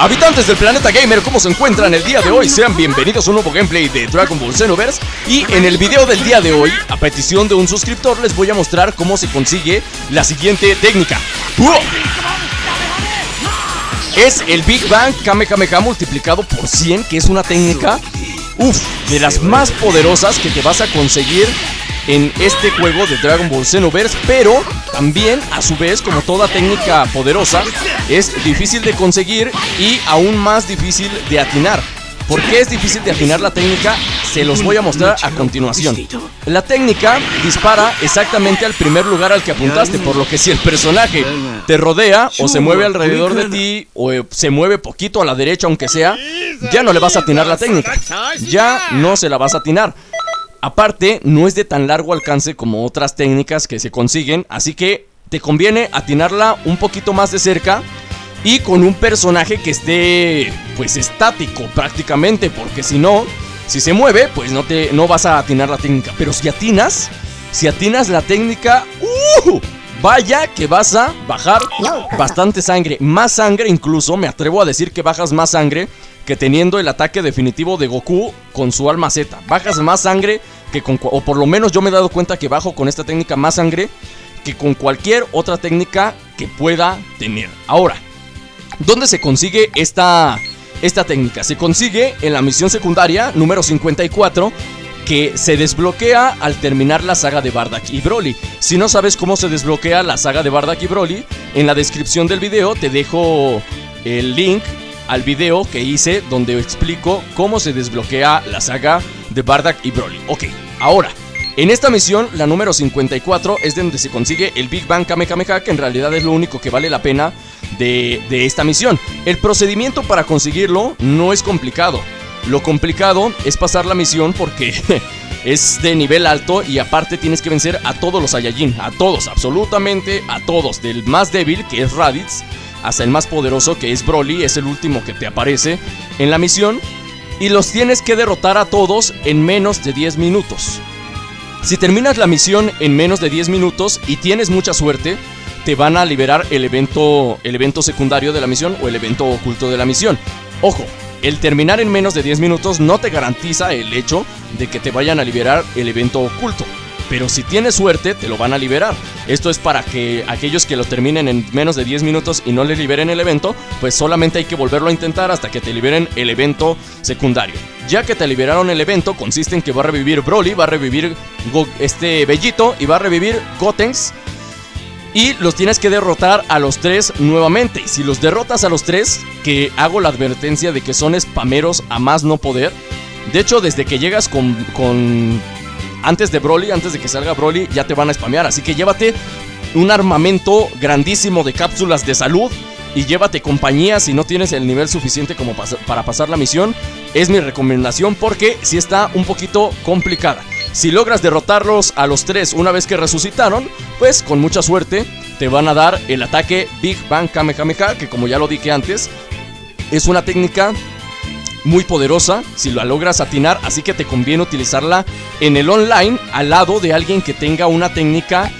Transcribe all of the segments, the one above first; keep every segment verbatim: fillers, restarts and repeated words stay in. Habitantes del planeta gamer, ¿cómo se encuentran el día de hoy? Sean bienvenidos a un nuevo gameplay de Dragon Ball Xenoverse. Y en el video del día de hoy, a petición de un suscriptor, les voy a mostrar cómo se consigue la siguiente técnica. ¡Uah! Es el Big Bang Kamehameha multiplicado por cien, que es una técnica uf, de las más poderosas que te vas a conseguir en este juego de Dragon Ball Xenoverse, pero también a su vez, como toda técnica poderosa, es difícil de conseguir y aún más difícil de atinar. ¿Por qué es difícil de atinar la técnica? Se los voy a mostrar a continuación. La técnica dispara exactamente al primer lugar al que apuntaste, por lo que si el personaje te rodea o se mueve alrededor de ti o se mueve poquito a la derecha aunque sea, ya no le vas a atinar la técnica, ya no se la vas a atinar. Aparte, no es de tan largo alcance como otras técnicas que se consiguen, así que te conviene atinarla un poquito más de cerca y con un personaje que esté pues estático prácticamente, porque si no, si se mueve, pues no, te, no vas a atinar la técnica. Pero si atinas, si atinas la técnica, ¡uh! Vaya que vas a bajar bastante sangre, más sangre incluso, me atrevo a decir que bajas más sangre que teniendo el ataque definitivo de Goku con su alma Z. Bajas más sangre que con... o por lo menos yo me he dado cuenta que bajo con esta técnica más sangre que con cualquier otra técnica que pueda tener. Ahora, ¿dónde se consigue esta, esta técnica? Se consigue en la misión secundaria número cincuenta y cuatro, que se desbloquea al terminar la saga de Bardock y Broly. Si no sabes cómo se desbloquea la saga de Bardock y Broly, en la descripción del video te dejo el link al video que hice donde explico cómo se desbloquea la saga de Bardock y Broly. Ok, ahora, en esta misión, la número cincuenta y cuatro, es donde se consigue el Big Bang Kamehameha, que en realidad es lo único que vale la pena de, de esta misión. El procedimiento para conseguirlo no es complicado. Lo complicado es pasar la misión porque es de nivel alto y aparte tienes que vencer a todos los Saiyajin, a todos, absolutamente a todos, del más débil, que es Raditz, hasta el más poderoso, que es Broly, es el último que te aparece en la misión, y los tienes que derrotar a todos en menos de diez minutos. Si terminas la misión en menos de diez minutos y tienes mucha suerte, te van a liberar el evento, el evento secundario de la misión o el evento oculto de la misión. Ojo, el terminar en menos de diez minutos no te garantiza el hecho de que te vayan a liberar el evento oculto, pero si tienes suerte te lo van a liberar. Esto es para que aquellos que lo terminen en menos de diez minutos y no les liberen el evento, pues solamente hay que volverlo a intentar hasta que te liberen el evento secundario. Ya que te liberaron el evento, consiste en que va a revivir Broly, va a revivir Go este Bellito y va a revivir Gotenks, y los tienes que derrotar a los tres nuevamente. Y si los derrotas a los tres, que hago la advertencia de que son spameros a más no poder. De hecho, desde que llegas con... con antes de Broly, antes de que salga Broly, ya te van a spamear, así que llévate un armamento grandísimo de cápsulas de salud y llévate compañía si no tienes el nivel suficiente como para pasar la misión. Es mi recomendación porque sí está un poquito complicada. Si logras derrotarlos a los tres una vez que resucitaron, pues con mucha suerte te van a dar el ataque Big Bang Kamehameha, que como ya lo dije antes, es una técnica muy poderosa si la logras atinar, así que te conviene utilizarla en el online al lado de alguien que tenga una técnica,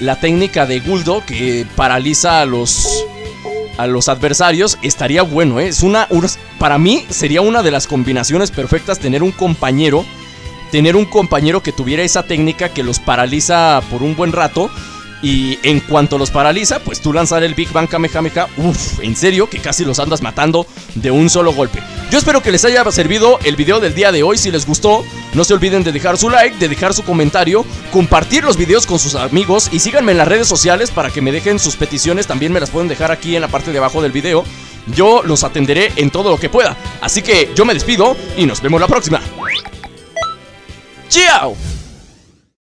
la técnica de Guldo, que paraliza a los a los adversarios. Estaría bueno, ¿eh? Es una, para mí sería una de las combinaciones perfectas tener un compañero tener un compañero que tuviera esa técnica que los paraliza por un buen rato, y en cuanto los paraliza, pues tú lanzar el Big Bang Kamehameha. Uff, en serio que casi los andas matando de un solo golpe. Yo espero que les haya servido el video del día de hoy. Si les gustó, no se olviden de dejar su like, de dejar su comentario, compartir los videos con sus amigos y síganme en las redes sociales para que me dejen sus peticiones. También me las pueden dejar aquí en la parte de abajo del video. Yo los atenderé en todo lo que pueda. Así que yo me despido y nos vemos la próxima. ¡Chao!